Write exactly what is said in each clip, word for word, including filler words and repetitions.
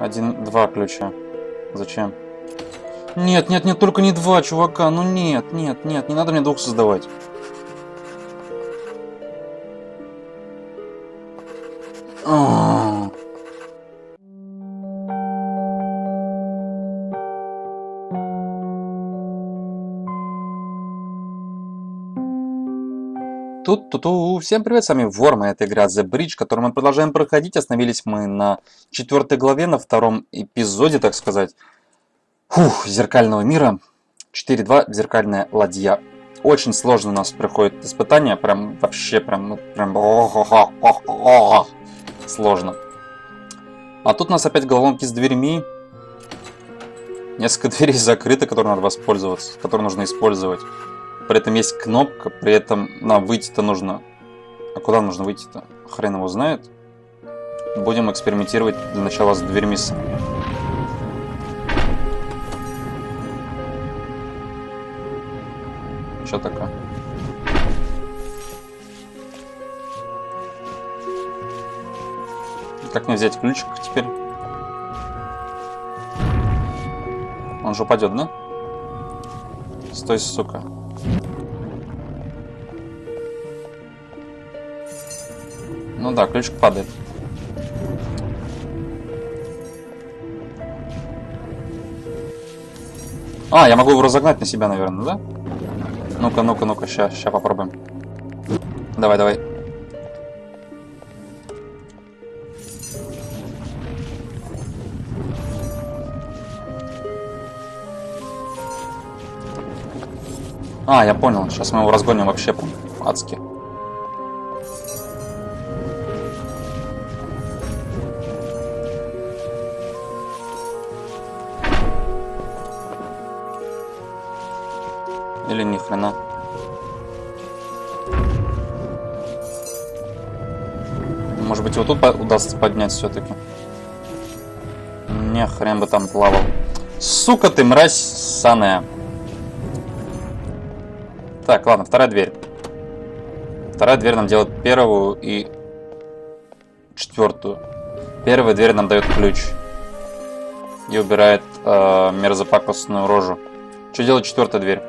Один, два ключа. Зачем? Нет, нет, нет, только не два, чувака. Ну нет, нет, нет, не надо мне двух создавать. О-о-о. Тут-ту-ту, всем привет, с вами Ворм, и это игра The Bridge, которую мы продолжаем проходить. Остановились мы на четвертой главе, на втором эпизоде, так сказать. Фух, зеркального мира. четыре два, зеркальная ладья. Очень сложно у нас проходит испытание, прям вообще, прям, прям, сложно. А тут у нас опять головоломки с дверьми. Несколько дверей закрыто, которые надо воспользоваться, которые нужно использовать. При этом есть кнопка, при этом нам выйти-то нужно. А куда нужно выйти-то? Хрен его знает. Будем экспериментировать для начала с дверьми. Что такое? Как мне взять ключик теперь? Он же упадет, да? Стой, сука. Ну да, ключик падает. А, я могу его разогнать на себя, наверное, да? Ну-ка, ну-ка, ну-ка, сейчас, сейчас попробуем. Давай, давай. А, я понял, сейчас мы его разгоним вообще адски. Или ни хрена. Может быть, его тут удастся поднять все-таки. Не хрен бы там плавал. Сука ты, мразь ссаная. Так, ладно, вторая дверь. Вторая дверь нам делает первую и четвертую. Первая дверь нам дает ключ. И убирает э, мерзопакостную рожу. Что делает четвертая дверь?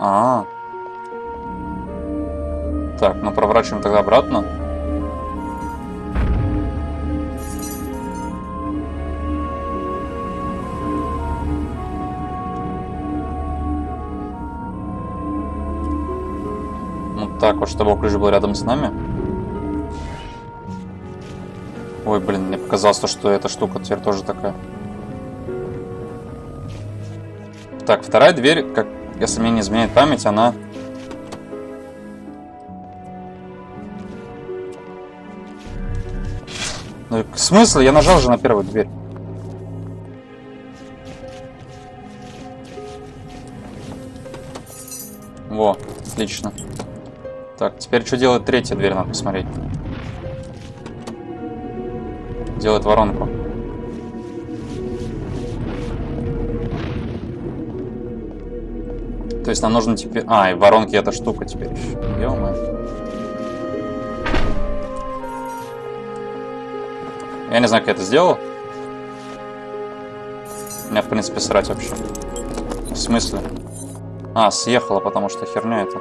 А, -а, а. Так, мы проворачиваем тогда обратно. Вот так вот, чтобы ключ был рядом с нами. Ой, блин, мне показалось, что эта штука теперь тоже такая. Так, вторая дверь, как... Если мне не изменяет память, она... Ну, смысл? Я нажал же на первую дверь. Во, отлично. Так, теперь что делает третья дверь, надо посмотреть. Делает воронку. То есть нам нужно теперь... А, и воронки эта штука теперь. Ё-моё. Я не знаю, как я это сделал. Мне, в принципе, срать вообще. В смысле? А, съехала, потому что херня это.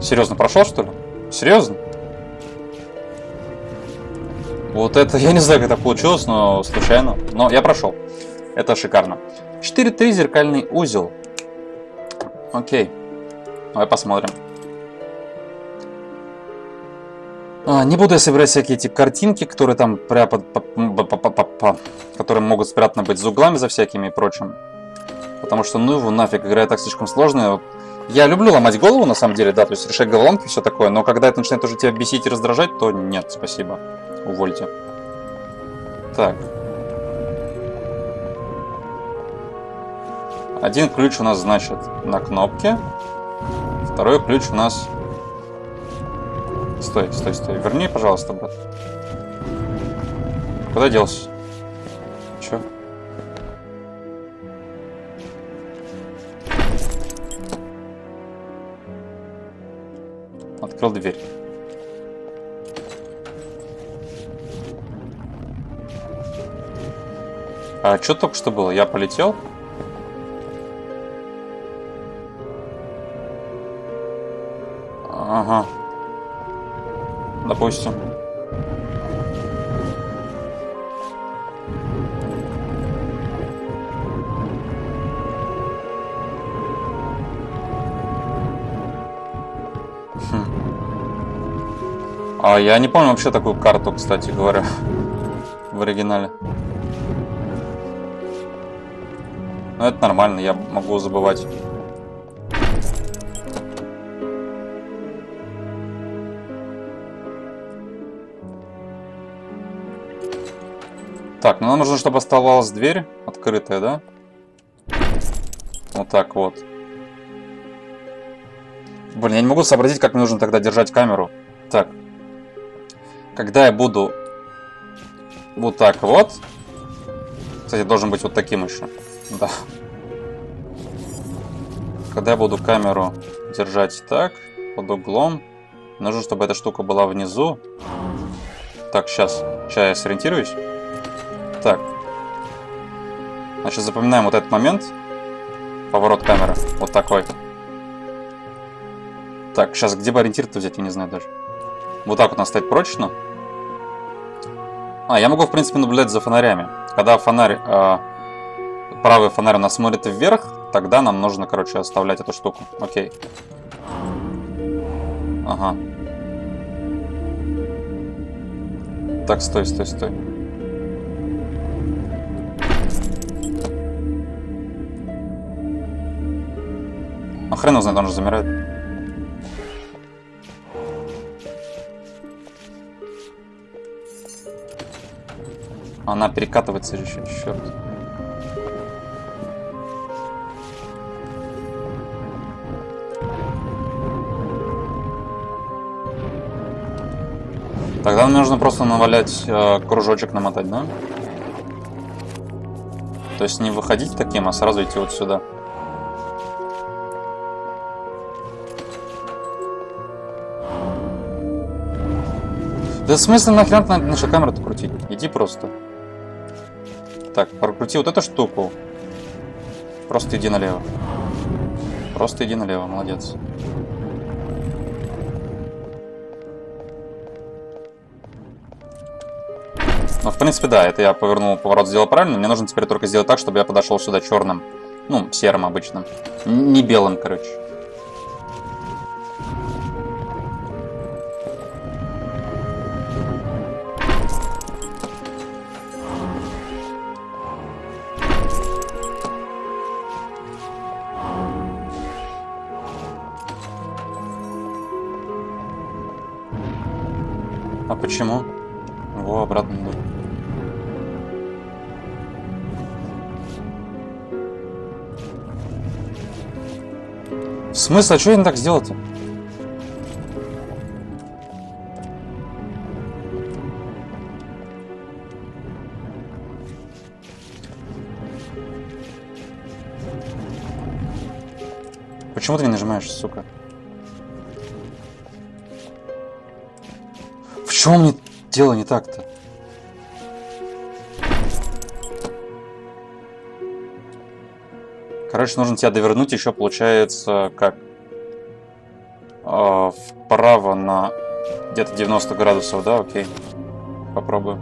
Серьезно, прошел, что ли? Серьезно? Вот это, я не знаю, как это получилось, но случайно. Но я прошел. Это шикарно. четыре три, зеркальный узел. Окей. Давай посмотрим. А, не буду я собирать всякие эти картинки, которые там пряпад... которые могут спрятаны быть за углами, за всякими и прочим. Потому что, ну его нафиг, игра так слишком сложная. Я люблю ломать голову, на самом деле, да, то есть решать головоломки и все такое. Но когда это начинает уже тебя бесить и раздражать, то нет, спасибо. Увольте. Так. Один ключ у нас, значит, на кнопке. Второй ключ у нас... Стой, стой, стой. Верни, пожалуйста, брат. Куда делся? Чё? открыл дверь. А что только что было? Я полетел? Ага. Допустим. Хм. А я не помню вообще такую карту, кстати говоря, в оригинале. Но это нормально, я могу забывать. Так, ну нам нужно, чтобы оставалась дверь открытая, да? Вот так вот. Блин, я не могу сообразить, как мне нужно тогда держать камеру. Так. Когда я буду вот так вот. Кстати, должен быть вот таким еще. Да. Когда я буду камеру держать так, под углом, нужно, чтобы эта штука была внизу. Так, сейчас. Сейчас я сориентируюсь. Так. Значит, запоминаем вот этот момент. Поворот камеры. Вот такой. Так, сейчас где бы ориентир-то взять, я не знаю даже. Вот так вот надо стоять прочно. А, я могу, в принципе, наблюдать за фонарями. Когда фонарь... Э Правый фонарь у нас смотрит вверх, тогда нам нужно, короче, оставлять эту штуку. Окей. Ага. Так, стой, стой, стой. А хрен его знает, он же замирает. Она перекатывается еще, черт. Тогда нам нужно просто навалять, э, кружочек намотать, да? То есть не выходить таким, а сразу идти вот сюда. Да в смысле нахрен надо нашу камеру-то крутить? Иди просто. Так, прокрути вот эту штуку. Просто иди налево. Просто иди налево, молодец. Ну, в принципе, да, это я повернул поворот, сделал правильно. Мне нужно теперь только сделать так, чтобы я подошел сюда черным. Ну, серым обычным. Не белым, короче. А почему? Во, обратно иду. В смысле? А что я не так сделал-то? Почему ты не нажимаешь, сука? В чем мне дело не так-то? Короче, нужно тебя довернуть еще, получается, как? Э, вправо на где-то девяносто градусов, да? Окей. Попробую.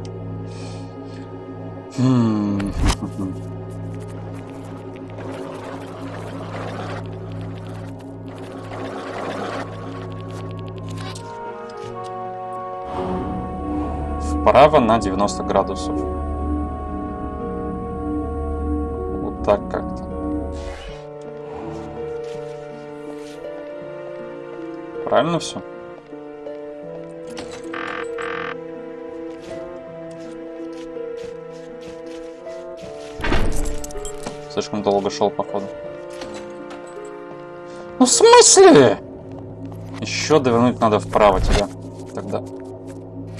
Вправо на девяносто градусов. Вот так как-то. Правильно все? Слишком долго шел, походу. Ну в смысле? Еще довернуть надо вправо тебя. Тогда.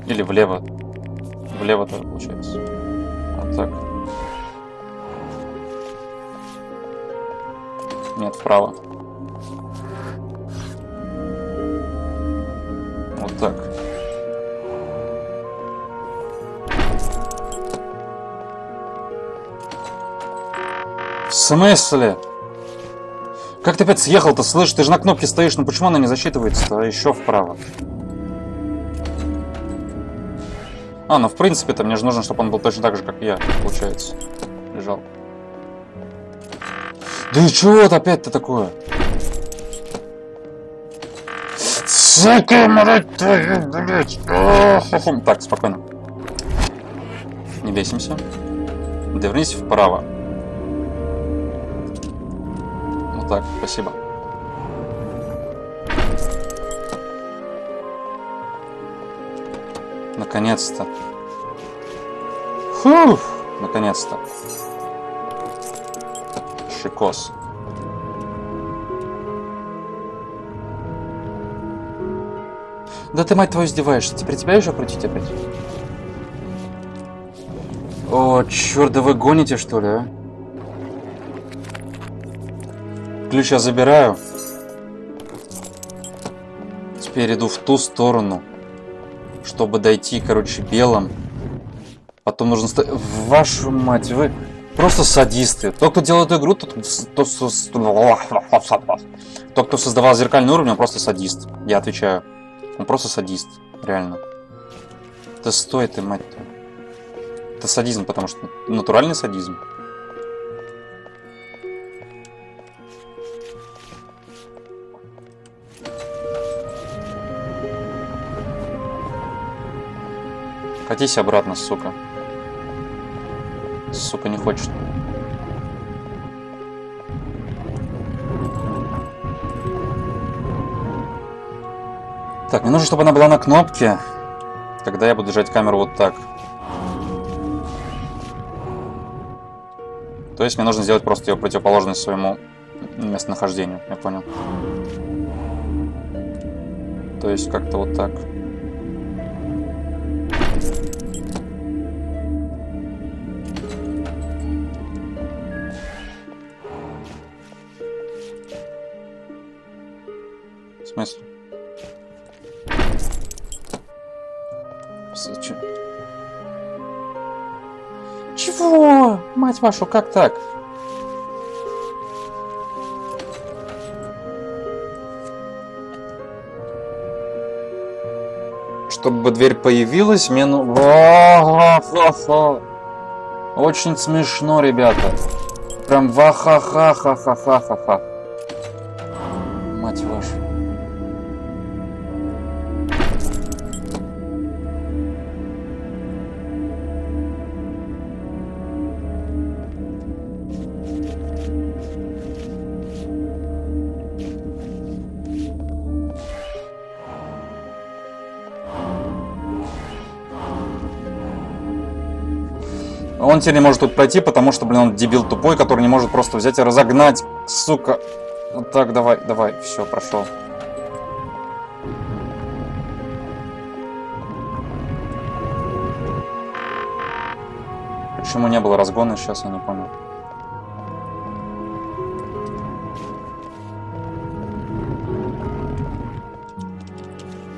Или влево. Влево тоже получается. Вот так. Нет, вправо. В смысле? Как ты опять съехал-то, слышь? Ты же на кнопке стоишь, ну почему она не засчитывается-то? А еще вправо. А, ну в принципе-то мне же нужно, чтобы он был точно так же, как я, получается. Лежал. Да и чего это опять-то такое? Сука, мать твою, блядь! Так, спокойно. Не бесимся. Довернись вправо. Вот так, спасибо. Наконец-то. Фух, наконец-то. Шикос. Да ты, мать твою, издеваешься. Теперь тебя еще крутить опять? О, черт, да вы гоните, что ли, а? Ключ я забираю. Теперь иду в ту сторону, чтобы дойти, короче, белым. Потом нужно... Ста... Вашу мать, вы просто садисты. Тот, кто делает игру, тот, кто, тот, кто создавал зеркальный уровень, он просто садист. Я отвечаю. Он просто садист. Реально. Да стой ты, мать твою. Это садизм, потому что... Натуральный садизм. Катись обратно, сука. Сука, не хочешь. Так, мне нужно, чтобы она была на кнопке. Тогда я буду держать камеру вот так. То есть мне нужно сделать просто ее противоположность своему местонахождению. Я понял. То есть как-то вот так. В смысле? Зачем? Чего? Мать вашу, как так? Чтобы дверь появилась, мне... Очень смешно, ребята. Прям ва-ха-ха-ха-ха-ха-ха-ха. Мать вашу. Он теперь не может тут пройти, потому что, блин, он дебил тупой, который не может просто взять и разогнать, сука. Вот так, давай, давай, все, прошел. Почему не было разгона, сейчас я не понял.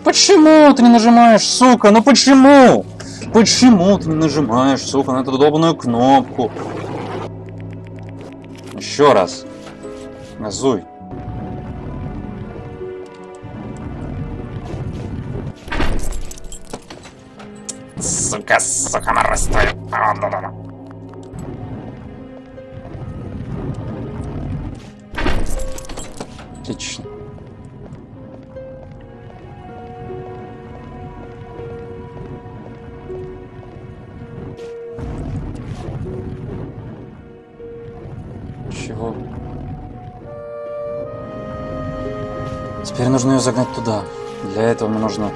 Почему ты не нажимаешь, сука? Ну почему? Почему ты не нажимаешь, сука, на эту удобную кнопку? Еще раз. Газуй. Сука, сука, мороз твою. Отлично. Теперь нужно ее загнать туда. Для этого мне нужно...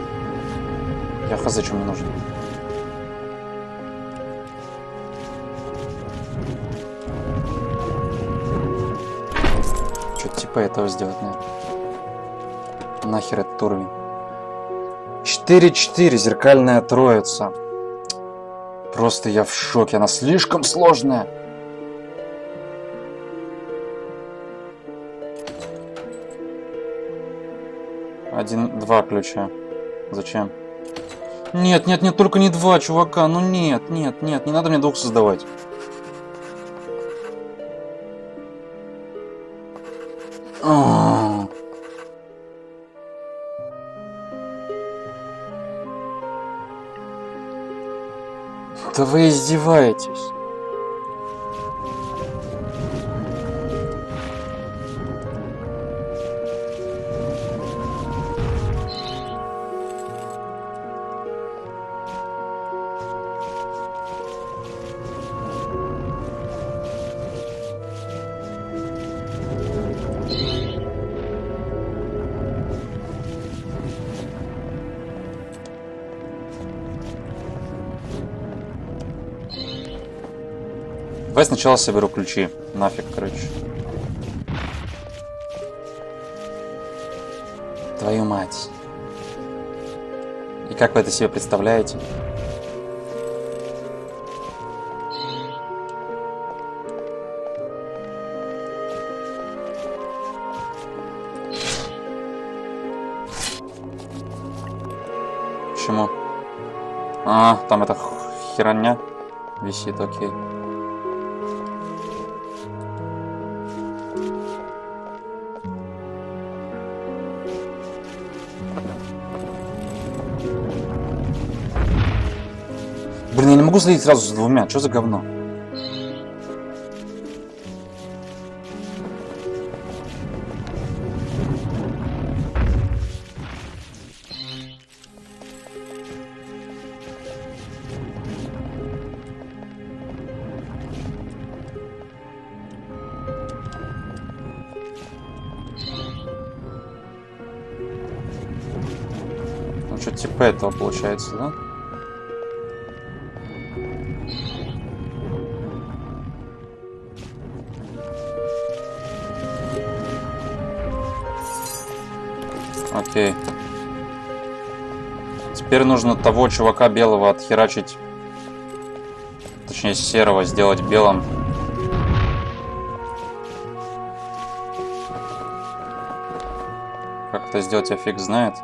Я хз, чем мне нужно. Что-то типа этого сделать, наверное. Нахер этот уровень. четыре четыре, зеркальная троица. Просто я в шоке. Она слишком сложная. Один, два ключа. Зачем? Нет, нет, нет, только не два, чувака. Ну нет, нет, нет, не надо мне двух создавать. О-о-о. Да вы издеваетесь. Давай сначала соберу ключи. Нафиг, короче. Твою мать. И как вы это себе представляете? Почему? А, там эта херня висит, окей. Блин, я не могу следить сразу с двумя. Что за говно? Ну что, типа этого получается, да? Окей. Теперь нужно того чувака белого отхерачить. Точнее, серого сделать белым. Как это сделать, я фиг знает.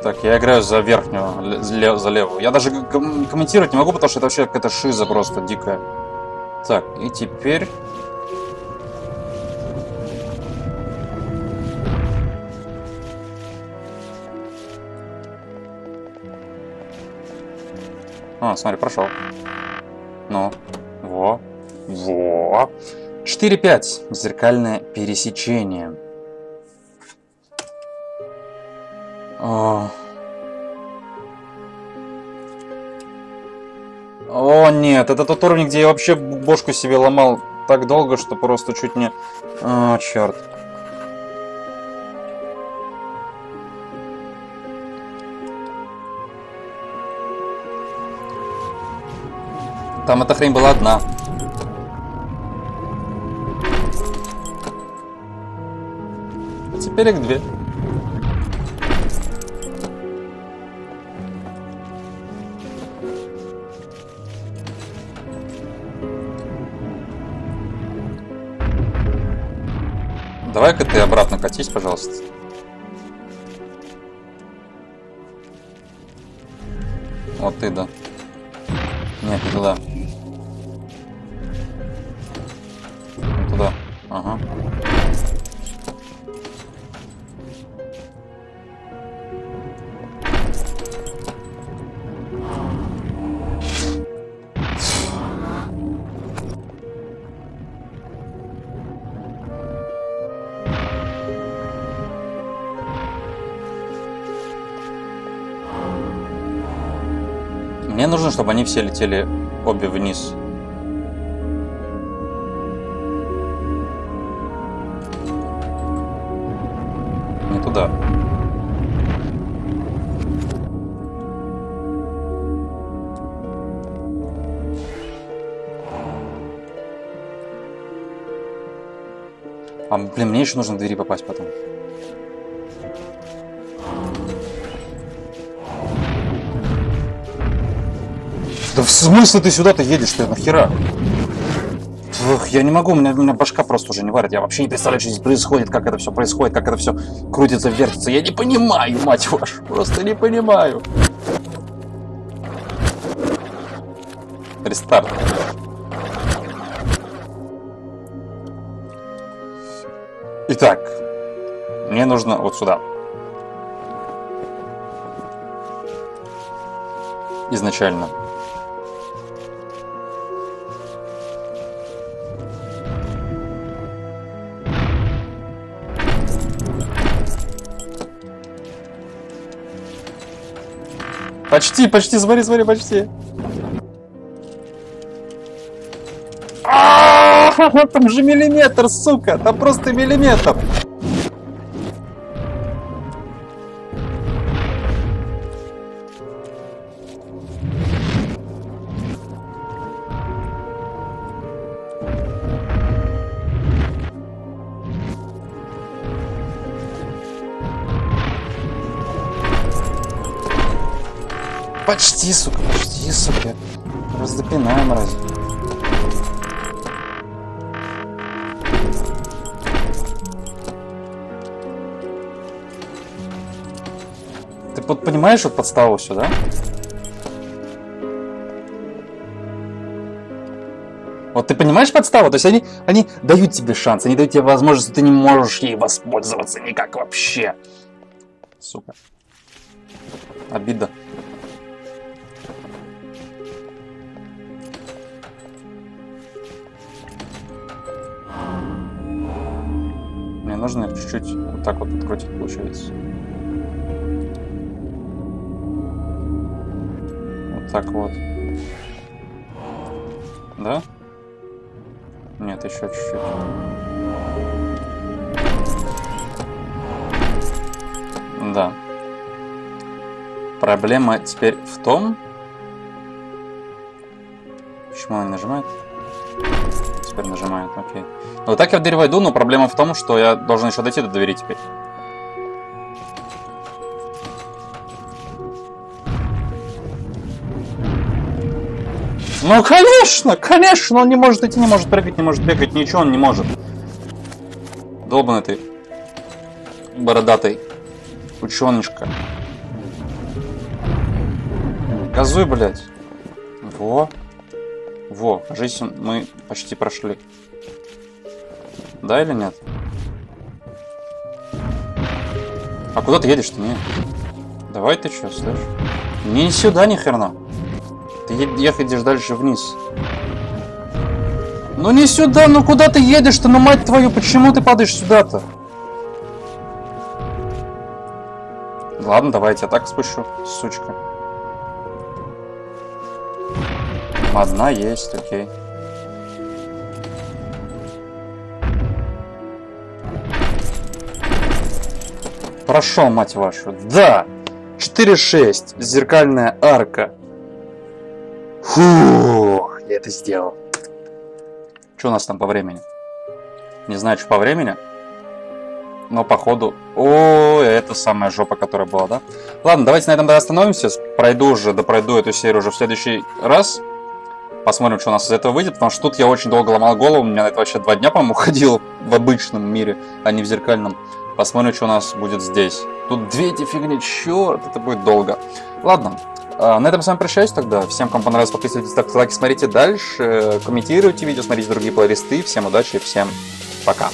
Так, я играю за верхнюю, за левую. Я даже комментировать не могу, потому что это вообще какая-то шиза просто дикая. Так, и теперь... А, смотри, прошел. Ну, во, во. четыре пять. Зеркальное пересечение. О. О, нет, это тот уровень, где я вообще бошку себе ломал так долго, что просто чуть не... О, черт. Там эта хрень была одна. А теперь их две. Давай-ка ты обратно катись, пожалуйста. Вот ты, да. Нет, не туда. Не туда. Ага. Мне нужно, чтобы они все летели обе вниз. Не туда. А, блин, мне еще нужно к двери попасть потом. Да в смысле ты сюда-то едешь-то, нахера? Фух, я не могу, у меня, у меня башка просто уже не варит. Я вообще не представляю, что здесь происходит, как это все происходит, как это все крутится, вертится. Я не понимаю, мать вашу, просто не понимаю. Рестарт. Итак, мне нужно вот сюда. Изначально. Почти, почти, смотри, смотри, почти. Там же миллиметр, сука, там просто миллиметр. Почти, сука, почти, сука. Раздопинаем, мразь. Ты под, понимаешь, вот подставу все, да? Вот ты понимаешь подставу? То есть они, они дают тебе шанс, они дают тебе возможность, ты не можешь ей воспользоваться никак вообще. Сука. Обида. Нужно чуть-чуть вот так вот открутить, получается. Вот так вот. Да? Нет, еще чуть-чуть. Да. Проблема теперь в том... Почему она нажимает? Теперь нажимает, окей. Вот так я в дверь войду, но проблема в том, что я должен еще дойти до двери теперь. Ну конечно, конечно, он не может идти, не может прыгать, не может бегать, ничего он не может. Долбаный ты, бородатый ученышка. Газуй, блядь. Во. Во, кажись, мы почти прошли. Да или нет? А куда ты едешь-то? Нет. Давай ты что, слышишь? Не сюда, ни херна. Ты едешь дальше вниз. Ну не сюда, ну куда ты едешь-то? Ну мать твою, почему ты падаешь сюда-то? Ладно, давай я тебя так спущу, сучка. Одна есть, окей. Прошел, мать вашу. Да! четыре шесть. Зеркальная арка. Фу, я это сделал. Что у нас там по времени? Не знаю, что по времени. Но походу... О, это самая жопа, которая была, да? Ладно, давайте на этом остановимся. Пройду уже, да пройду эту серию уже в следующий раз. Посмотрим, что у нас из этого выйдет, потому что тут я очень долго ломал голову, у меня на это вообще два дня, по-моему, уходило в обычном мире, а не в зеркальном. Посмотрим, что у нас будет здесь. Тут две эти фигни, черт, это будет долго. Ладно, на этом с вами прощаюсь тогда. Всем, кому понравилось, подписывайтесь, ставьте лайки, смотрите дальше, комментируйте видео, смотрите другие плейлисты. Всем удачи, всем пока.